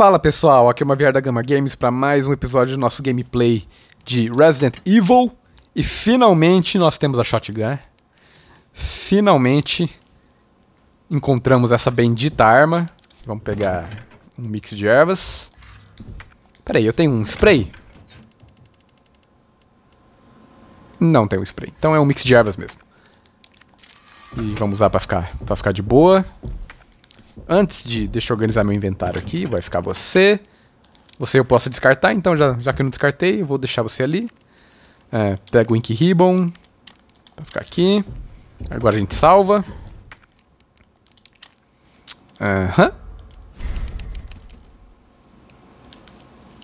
Fala pessoal, aqui é o Mavier da Gama Games para mais um episódio do nosso gameplay de Resident Evil. E finalmente nós temos a Shotgun. Finalmente encontramos essa bendita arma. Vamos pegar um mix de ervas. Peraí, eu tenho um spray? Não tenho um spray, então é um mix de ervas mesmo. E vamos usar pra ficar de boa. Antes de... deixa eu organizar meu inventário aqui. Vai ficar você. Você eu posso descartar, então já que eu não descartei, eu vou deixar você ali. Pega o Ink Ribbon. Vai ficar aqui. Agora a gente salva. Aham.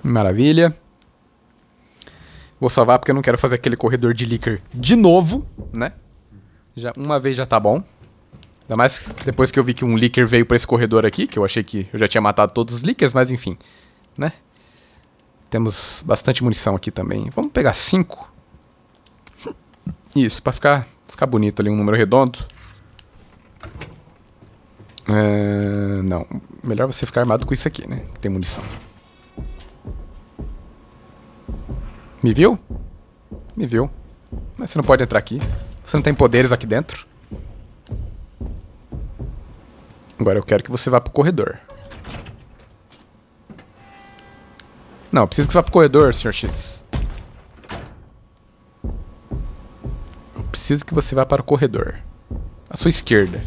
Maravilha. Vou salvar porque eu não quero fazer aquele corredor de Licker de novo, né? Já, uma vez já tá bom. Ainda mais depois que eu vi que um Licker veio pra esse corredor aqui, que eu achei que eu já tinha matado todos os Lickers, mas enfim, né? Temos bastante munição aqui também. Vamos pegar 5. Isso, pra ficar bonito ali, um número redondo. Não, melhor você ficar armado com isso aqui, né? Tem munição. Me viu? Me viu. Mas você não pode entrar aqui. Você não tem poderes aqui dentro. Agora eu quero que você vá pro corredor. Não, eu preciso que você vá pro corredor, Sr. X. Eu preciso que você vá para o corredor. À sua esquerda.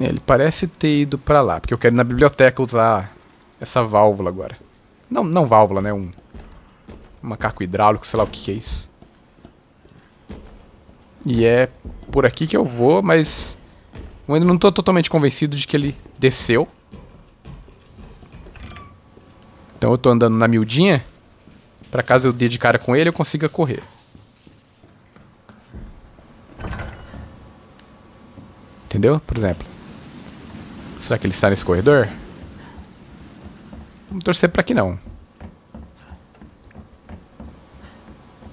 Ele parece ter ido pra lá, porque eu quero ir na biblioteca usar essa válvula agora. Não válvula, né? Um macaco hidráulico, sei lá o que é isso. E é por aqui que eu vou, mas eu ainda não tô totalmente convencido de que ele desceu. Então eu tô andando na miudinha, pra caso eu dê de cara com ele, eu consiga correr. Entendeu? Por exemplo. Será que ele está nesse corredor? Vamos torcer para que não.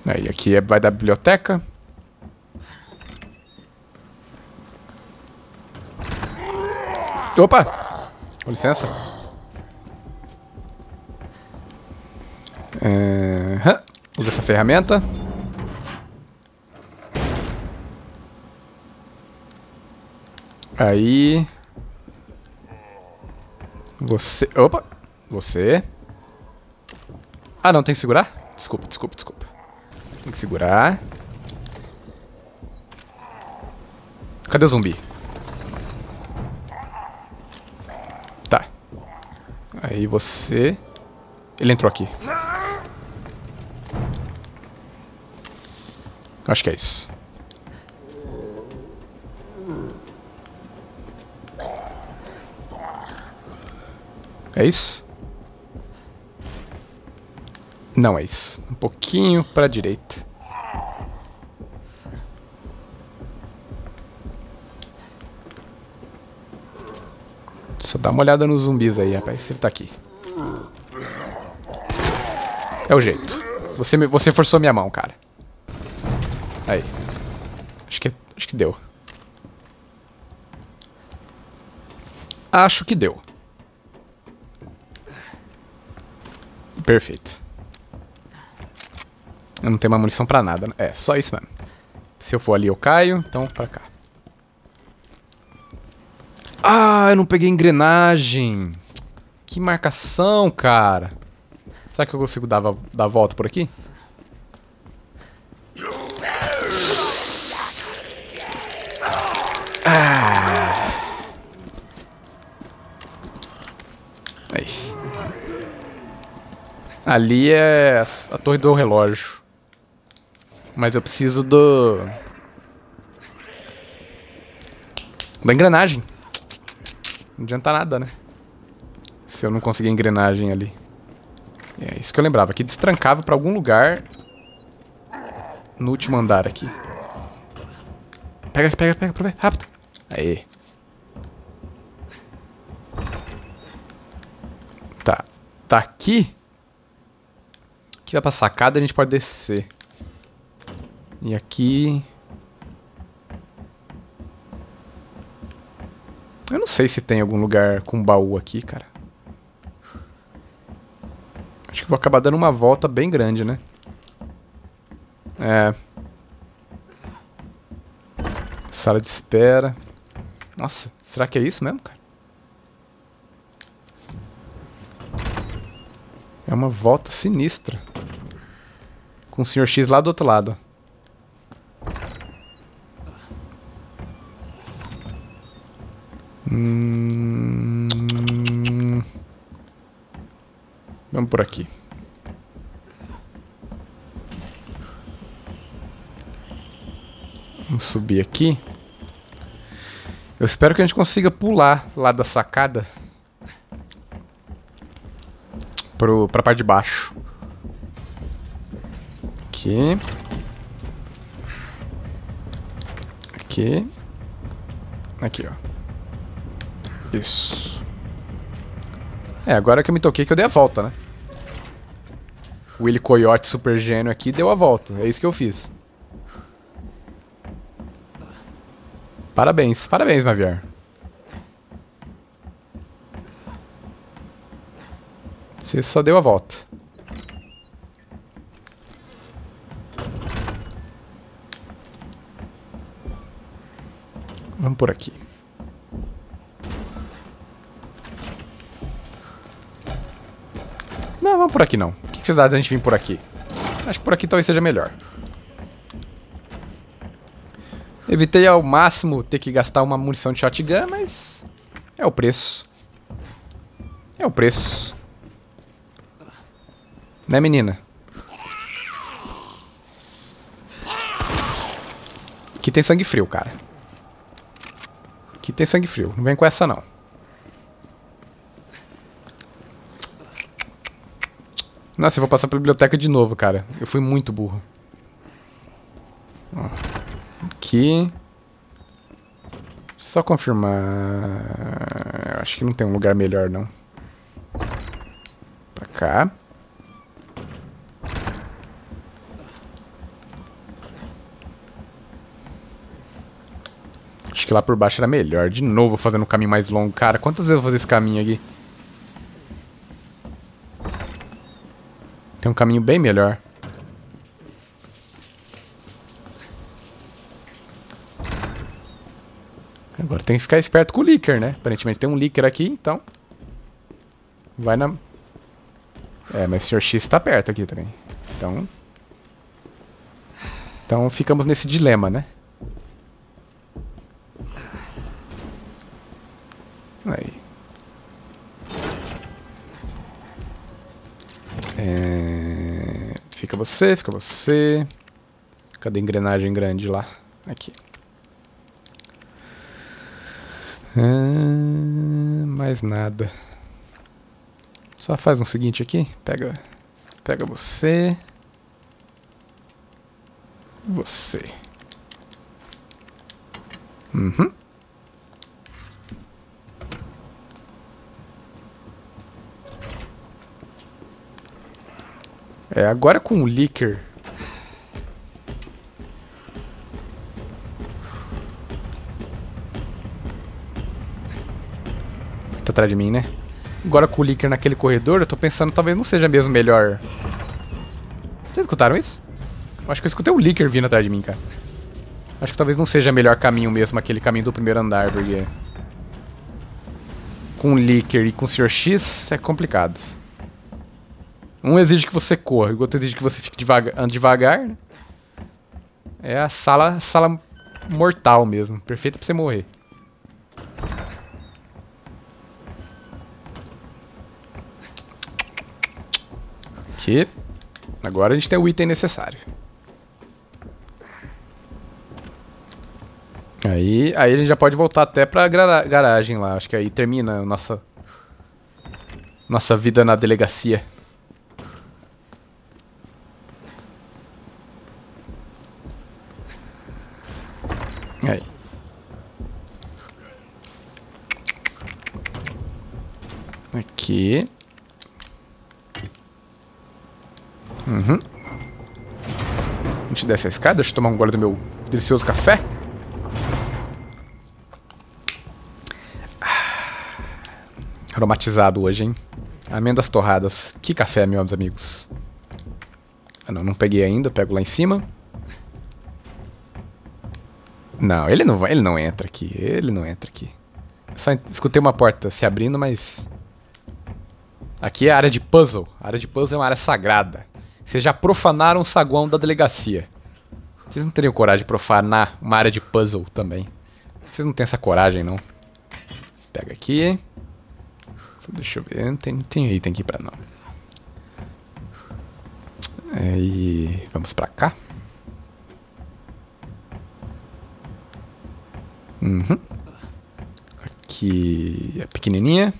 Aí, aqui vai da biblioteca. Opa! Com licença. Usa essa ferramenta. Aí... você... opa! Você... ah, não, tem que segurar? Desculpa. Tem que segurar. Cadê o zumbi? Tá. Aí você... ele entrou aqui. Acho que é isso. É isso? Não é isso. Um pouquinho pra direita. Só dá uma olhada nos zumbis aí, rapaz. Se ele tá aqui. É o jeito. Você forçou minha mão, cara. Aí. Acho que deu. Acho que deu. Perfeito. Eu não tenho mais munição pra nada, né? É, só isso mesmo. Se eu for ali eu caio, então pra cá. Ah, eu não peguei engrenagem. Que marcação, cara. Será que eu consigo dar a volta por aqui? Ah. Aí. Ali é a torre do relógio. Mas eu preciso do... da engrenagem. Não adianta nada, né? Se eu não conseguir a engrenagem ali. É isso que eu lembrava. Aqui destrancava pra algum lugar. No último andar aqui. Pega. Rápido. Aê. Tá. Tá aqui. Aqui vai pra sacada e a gente pode descer. E aqui... Eu não sei se tem algum lugar com baú aqui, cara. Acho que vou acabar dando uma volta bem grande, né? É... Sala de espera... Nossa, será que é isso mesmo, cara? É uma volta sinistra. Com o Sr. X lá do outro lado. Vamos por aqui. Vamos subir aqui. Eu espero que a gente consiga pular lá da sacada pra parte de baixo. Aqui. Aqui. Aqui, ó. Isso. É, agora que eu me toquei que eu dei a volta, né? O Willy Coyote super gênio aqui deu a volta. É isso que eu fiz. Parabéns. Parabéns, Mavier. Você só deu a volta. Vamos por aqui. Não, vamos por aqui não. O que vocês acham de a gente vir por aqui? Acho que por aqui talvez seja melhor. Evitei ao máximo ter que gastar uma munição de shotgun, mas... É o preço. É o preço. Né, menina? Aqui tem sangue frio, cara. Aqui tem sangue frio. Não vem com essa, não. Nossa, eu vou passar pela biblioteca de novo, cara. Eu fui muito burro. Ó. Aqui. Só confirmar. Eu acho que não tem um lugar melhor, não. Pra cá. Acho que lá por baixo era melhor. De novo fazendo um caminho mais longo. Cara, quantas vezes eu vou fazer esse caminho aqui? Tem um caminho bem melhor. Agora tem que ficar esperto com o Licker, né? Aparentemente tem um Licker aqui, então... Vai na... É, mas o Sr. X tá perto aqui também. Então... Então ficamos nesse dilema, né? Aí. É... Fica você, fica você... Cadê a engrenagem grande lá? Aqui. Mais nada. Só faz o seguinte aqui. Pega você. Você. Uhum. É, agora com o Licker. Atrás de mim, né? Agora com o Licker naquele corredor, eu tô pensando talvez não seja mesmo melhor. Vocês escutaram isso? Eu acho que eu escutei o Licker vindo atrás de mim, cara. Acho que talvez não seja melhor caminho mesmo, aquele caminho do primeiro andar, porque... Com o Licker e com o Sr. X é complicado. Um exige que você corra, o outro exige que você fique devagar, né? É a sala mortal mesmo, perfeita pra você morrer. Aqui. Agora a gente tem o item necessário. Aí a gente já pode voltar até pra garagem lá. Acho que aí termina a nossa vida na delegacia. Aí. Aqui. gente desce a escada. Deixa eu tomar um gole do meu delicioso café. Aromatizado hoje, hein? Amêndoas torradas. Que café, meus amigos. Ah, não, não peguei ainda. Pego lá em cima. Não, ele não vai, ele não entra aqui. Ele não entra aqui. Só escutei uma porta se abrindo, mas... Aqui é a área de puzzle. A área de puzzle é uma área sagrada. Vocês já profanaram o saguão da delegacia. Vocês não teriam coragem de profanar uma área de puzzle também. Vocês não têm essa coragem, não. Pega aqui. Deixa eu ver. Não tem, tem item aqui pra não. E vamos pra cá. Uhum. Aqui é pequenininha.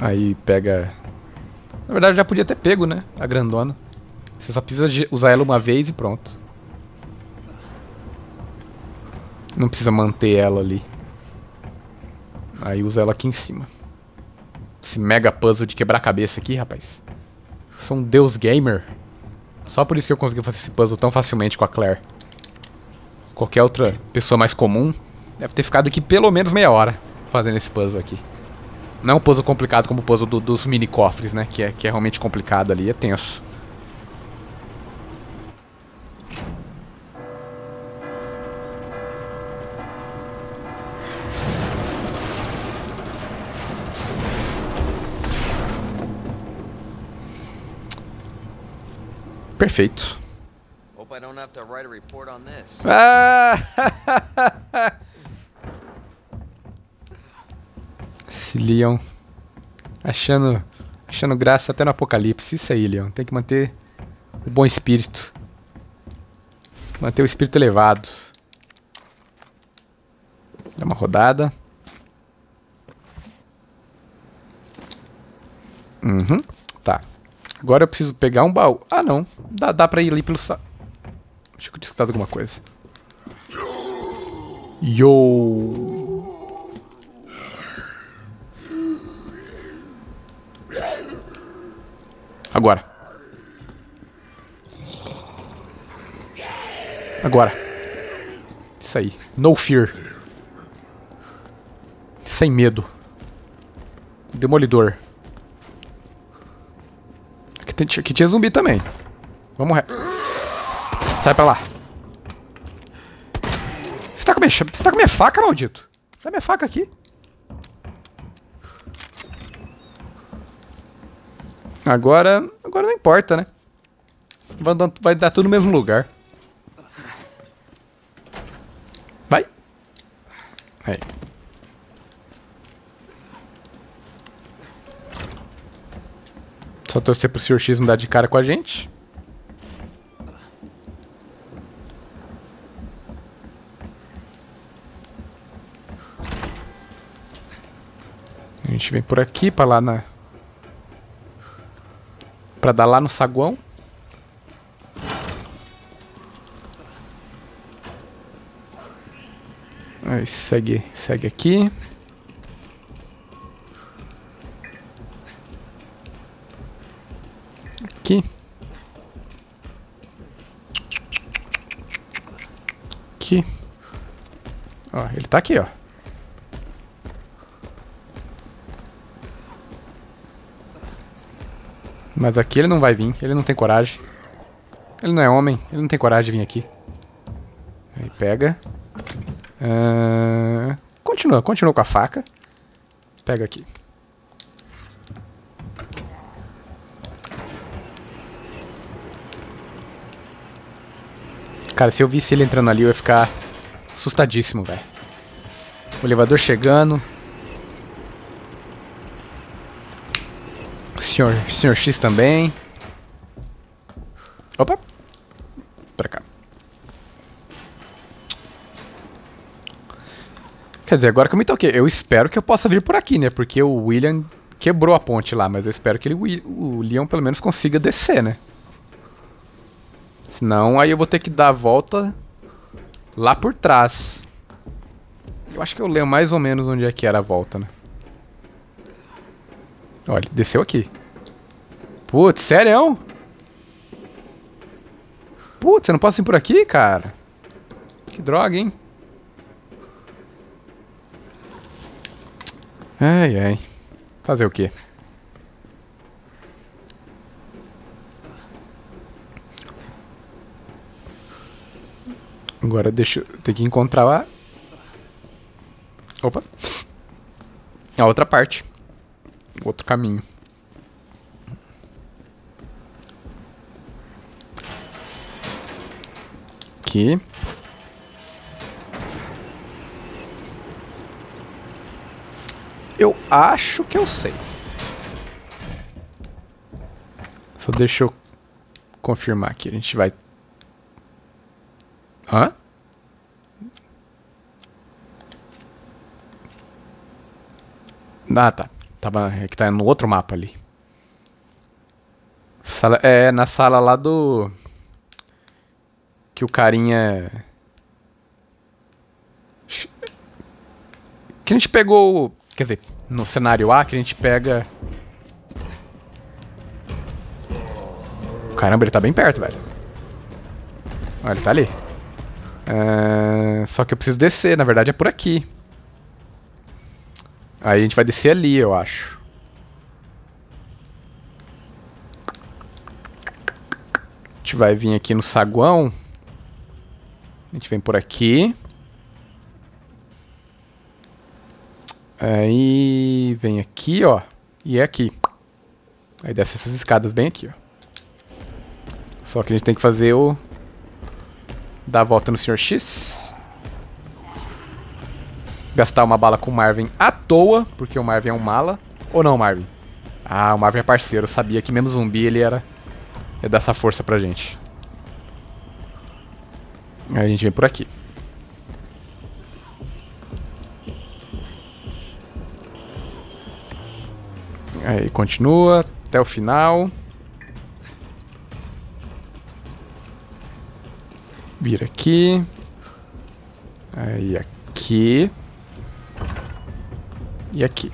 Aí pega... Na verdade já podia ter pego, né? A grandona. Você só precisa de usar ela uma vez e pronto. Não precisa manter ela ali. Aí usa ela aqui em cima. Esse mega puzzle de quebrar cabeça aqui, rapaz. Eu sou um deus gamer. Só por isso que eu consegui fazer esse puzzle tão facilmente com a Claire. Qualquer outra pessoa mais comum deve ter ficado aqui pelo menos meia hora fazendo esse puzzle aqui. Não é um puzzle complicado como o puzzle dos mini cofres, né? Que é realmente complicado ali, é tenso. Perfeito. Ah! Esse Leon achando graça até no apocalipse. Isso aí, Leon. Tem que manter o bom espírito. Manter o espírito elevado. Dá uma rodada. Uhum. Tá. Agora eu preciso pegar um baú. Ah, não. Dá pra ir ali pelo... Acho que eu tinha escutado alguma coisa. Yo... Agora. Agora. Isso aí. No fear. Sem medo. Demolidor. Aqui tinha zumbi também. Vamos re... Sai pra lá. Você tá com minha faca, maldito? Dá minha faca aqui. Agora não importa, né? Vai dar tudo no mesmo lugar. Vai. Aí. Só torcer pro Sr. X não dar de cara com a gente. A gente vem por aqui, pra lá na... Pra dar lá no saguão. Aí segue aqui. Aqui. Aqui. Ó, ele tá aqui, ó. Mas aqui ele não vai vir, ele não tem coragem. Ele não é homem, ele não tem coragem de vir aqui. Aí pega. Continua com a faca. Pega aqui. Cara, se eu visse ele entrando ali, eu ia ficar assustadíssimo, velho. O elevador chegando. Sr. X também. Opa. Pra cá. Quer dizer, agora que eu me toquei, eu espero que eu possa vir por aqui, né? Porque o William quebrou a ponte lá, mas eu espero que o Leon pelo menos consiga descer, né? Senão aí eu vou ter que dar a volta lá por trás. Eu acho que eu lembro mais ou menos onde é que era a volta, né? Olha, desceu aqui. Putz, sério? Putz, eu não posso ir por aqui, cara? Que droga, hein? Ai, ai. Fazer o quê? Agora deixa eu ter que encontrar lá. Opa. A outra parte. Outro caminho. Aqui. Eu acho que eu sei. Só deixa eu confirmar aqui. A gente vai... Hã? Ah, tá. Tava... É que tá no outro mapa ali. Sala... É, na sala lá do... Que o carinha... Que a gente pegou... Quer dizer, no cenário A que a gente pega... Caramba, ele tá bem perto, velho. Olha, ele tá ali. Só que eu preciso descer, na verdade é por aqui. Aí a gente vai descer ali, eu acho. A gente vai vir aqui no saguão. A gente vem por aqui. Aí vem aqui, ó. E é aqui. Aí desce essas escadas bem aqui, ó. Só que a gente tem que fazer o... Dar a volta no Sr. X. Gastar uma bala com o Marvin à toa, porque o Marvin é um mala. Ou não, Marvin? Ah, o Marvin é parceiro. Eu sabia que mesmo zumbi ele era... Ia dar essa força pra gente. Aí a gente vem por aqui. Aí continua até o final. Vira aqui. Aí aqui. E aqui.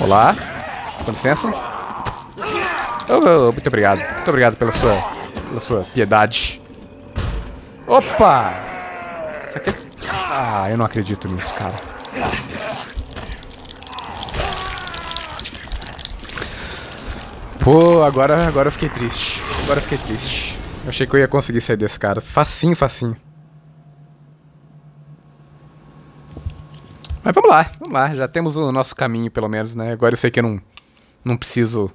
Olá. Com licença. Oh, muito obrigado. Muito obrigado pela sua piedade. Opa! Isso aqui é... Ah, eu não acredito nisso, cara. Pô, agora eu fiquei triste. Agora eu fiquei triste. Eu achei que eu ia conseguir sair desse cara. Facinho, facinho. Mas vamos lá, vamos lá. Já temos o nosso caminho, pelo menos, né? Agora eu sei que eu não preciso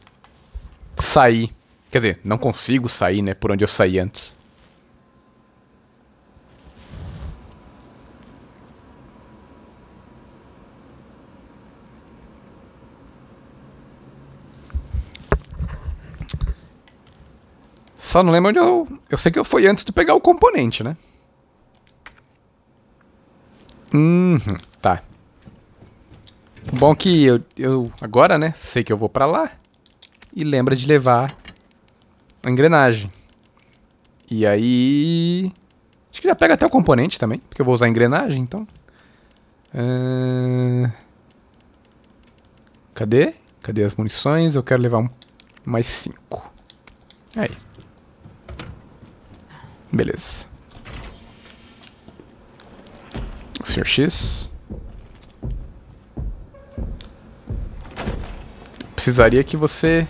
sair. Quer dizer, não consigo sair, né? Por onde eu saí antes. Só não lembro onde eu... Eu sei que eu fui antes de pegar o componente, né? Tá. Bom que eu agora, né? Sei que eu vou pra lá. E lembra de levar a engrenagem. E aí... Acho que já pega até o componente também. Porque eu vou usar a engrenagem, então. Cadê? Cadê as munições? Eu quero levar mais 5. Aí. Beleza. O Sr. X. Precisaria que você...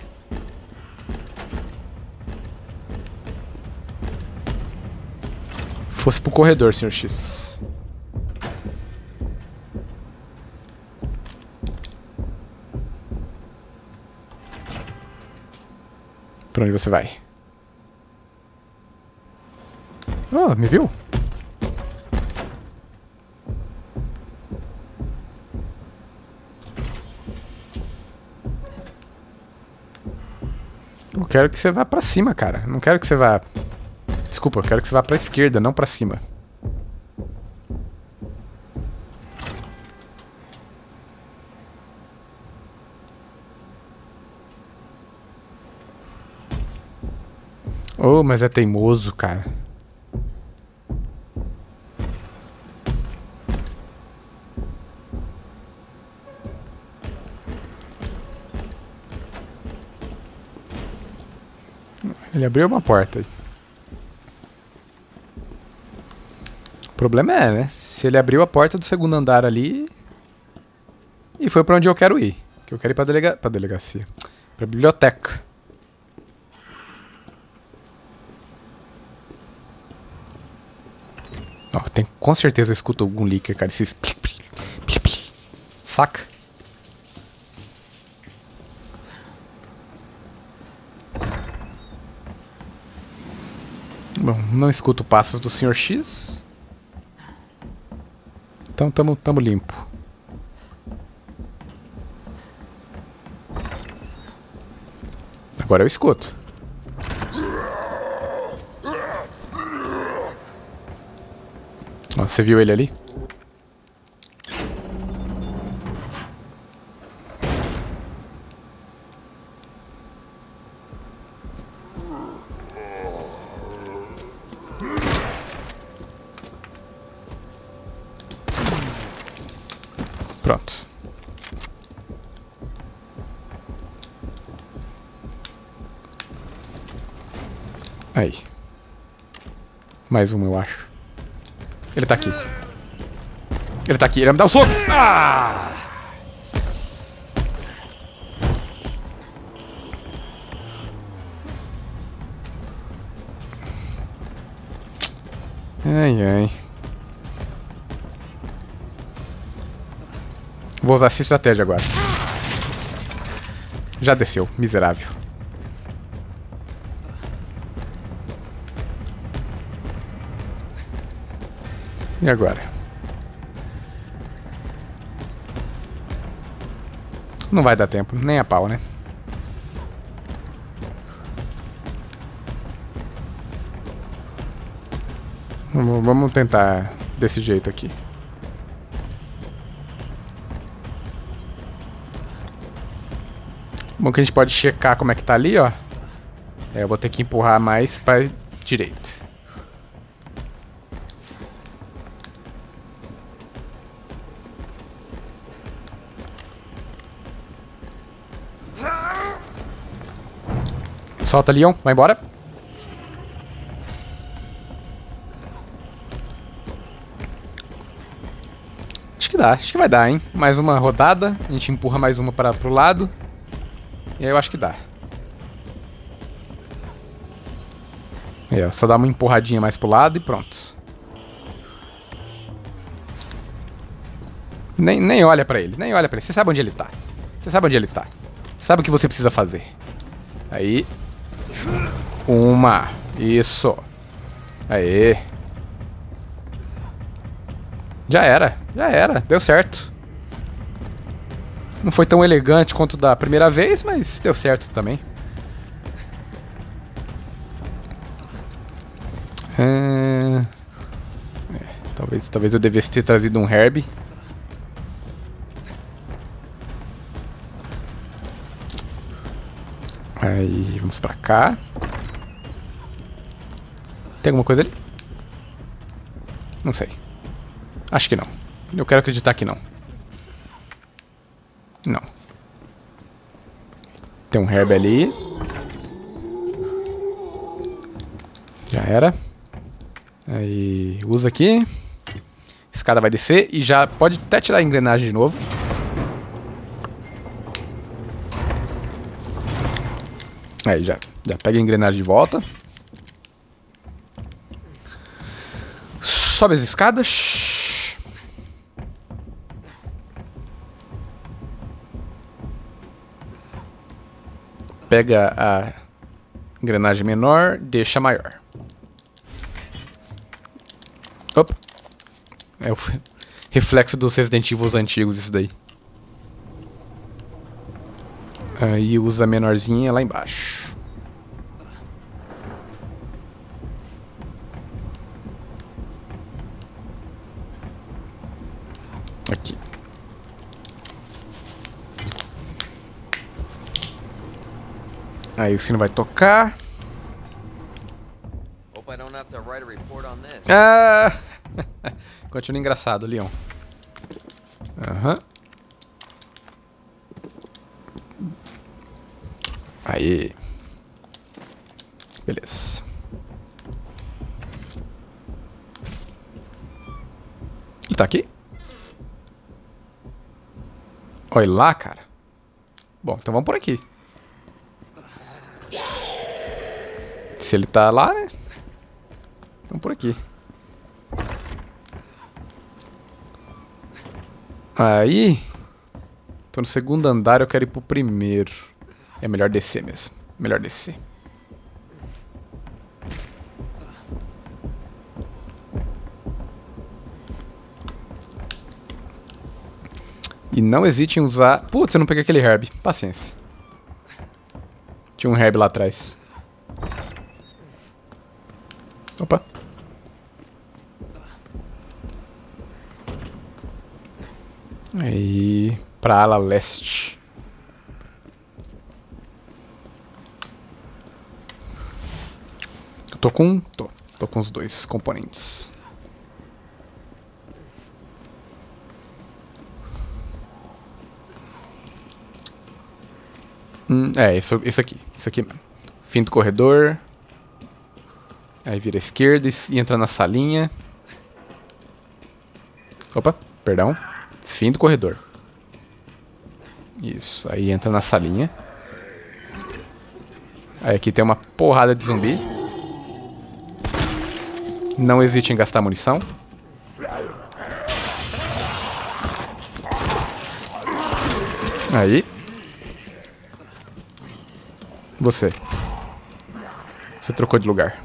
Fosse pro corredor, Sr. X. Pra onde você vai? Oh, me viu? Eu quero que você vá pra cima, cara. Não quero que você vá... Desculpa, eu quero que você vá pra esquerda, não pra cima. Oh, mas é teimoso, cara. Ele abriu uma porta. O problema é, né? Se ele abriu a porta do segundo andar ali... E foi pra onde eu quero ir. Que eu quero ir pra, delegacia. Pra biblioteca. Ó, tem, com certeza eu escuto algum Licker, cara. Esses... Saca? Bom, não escuto passos do Sr. X. Então tamo limpo. Agora eu escuto. Ó, você viu ele ali? Aí. Mais uma, eu acho. Ele tá aqui. Ele tá aqui. Ele vai me dar um soco. Ah! Ai, ai. Vou usar essa estratégia agora. Já desceu. Miserável. E agora? Não vai dar tempo, nem a pau, né? Vamos tentar desse jeito aqui. Bom que a gente pode checar como é que tá ali, ó. É, eu vou ter que empurrar mais pra direita. Solta, Leon. Vai embora. Acho que dá. Acho que vai dar, hein? Mais uma rodada. A gente empurra mais uma para pro lado. E aí eu acho que dá. É, só dá uma empurradinha mais pro lado e pronto. Nem olha pra ele. Nem olha pra ele. Você sabe onde ele tá. Você sabe onde ele tá. Sabe o que você precisa fazer. Aí... Uma. Isso. Aê. Já era. Já era. Deu certo. Não foi tão elegante quanto da primeira vez, mas deu certo também. É, talvez eu devesse ter trazido um herb. Aí, vamos pra cá. Tem alguma coisa ali? Não sei. Acho que não. Eu quero acreditar que não. Não. Tem um herb ali. Já era. Aí, usa aqui. Escada vai descer e já pode até tirar a engrenagem de novo. Aí, já pega a engrenagem de volta. Sobe as escadas. Pega a engrenagem menor, deixa maior. Opa. É o reflexo dos Resident Evil antigos isso daí. Aí usa a menorzinha lá embaixo. Aqui. Aí o sino vai tocar. Ah! Continua engraçado, Leon. Aham. Aí. Beleza. Ele tá aqui? Olha lá, cara. Bom, então vamos por aqui. Se ele tá lá, né? Vamos por aqui. Aí... Tô no segundo andar, eu quero ir pro primeiro. É melhor descer mesmo. Melhor descer. E não hesite em usar... Putz, eu não peguei aquele herb. Paciência. Tinha um herb lá atrás. Opa. Aí... Pra ala leste. Eu tô com... Tô com os dois componentes. É, isso aqui. Isso aqui mesmo. Fim do corredor. Aí vira à esquerda e entra na salinha. Opa, perdão. Fim do corredor. Isso, aí entra na salinha. Aí aqui tem uma porrada de zumbi. Não hesite em gastar munição. Aí. Você. Você trocou de lugar.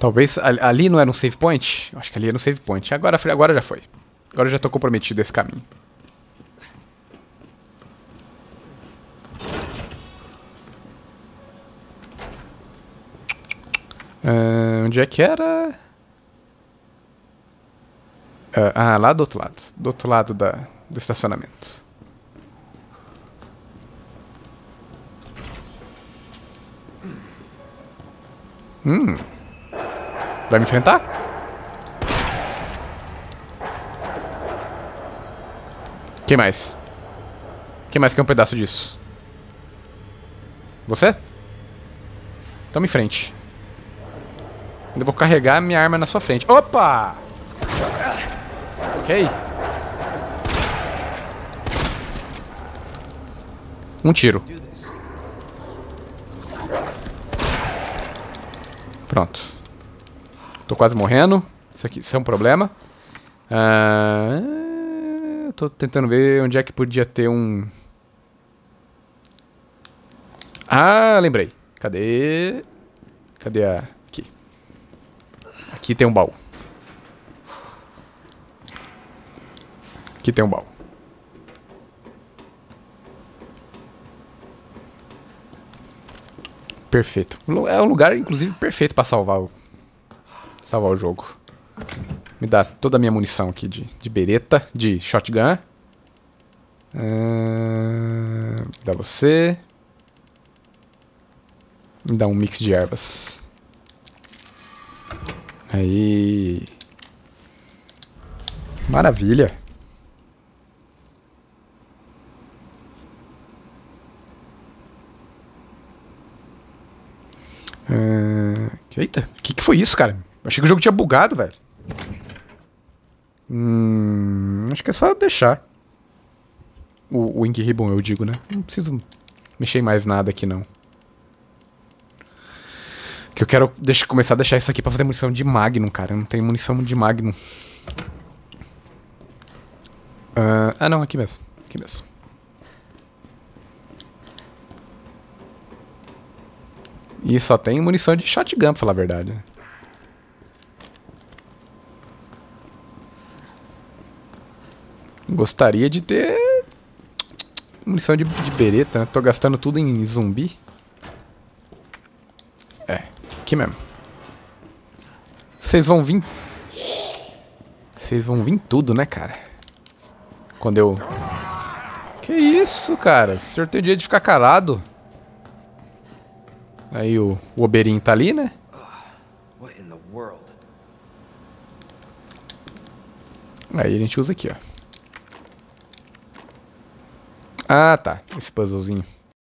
Talvez ali não era um save point? Eu acho que ali era um save point. Agora já foi. Agora eu já tô comprometido esse caminho. Onde é que era? Ah, lá do outro lado. Do outro lado do estacionamento. Vai me enfrentar? Quem mais? Quem mais quer um pedaço disso? Você? Tamo em frente. Eu vou carregar minha arma na sua frente. Opa! Ok. Um tiro. Pronto. Tô quase morrendo. Isso é um problema. Tô tentando ver onde é que podia ter um... Ah, lembrei. Cadê? Cadê a... Aqui. Aqui tem um baú. Aqui tem um baú. Perfeito. É um lugar, inclusive, perfeito pra salvar o... Salvar o jogo. Me dá toda a minha munição aqui de bereta, de shotgun. Dá você. Me dá um mix de ervas. Aí. Maravilha. Eita, o que foi isso, cara? Eu achei que o jogo tinha bugado, velho. Acho que é só deixar o Ink Ribbon, eu digo, né? Não preciso mexer em mais nada aqui, não. Que eu quero começar a deixar isso aqui pra fazer munição de Magnum, cara. Eu não tenho munição de Magnum. Ah, não, aqui mesmo. Aqui mesmo. E só tem munição de shotgun, pra falar a verdade, né? Gostaria de ter munição de bereta, né? Tô gastando tudo em zumbi. É, aqui mesmo. Vocês vão vir... Vocês vão vir tudo, né, cara? Quando eu... Que isso, cara? O senhor tem o direito de ficar calado. Aí o Oberyn tá ali, né? Aí a gente usa aqui, ó. Ah, tá. Esse puzzlezinho.